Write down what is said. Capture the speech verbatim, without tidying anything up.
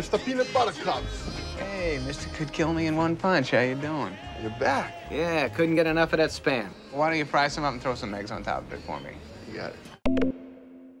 Mister Peanut Butter Cups. Hey, Mister Could Kill Me in One Punch. How you doing? You're back. Yeah, couldn't get enough of that spam. Why don't you fry some up and throw some eggs on top of it for me? You got it.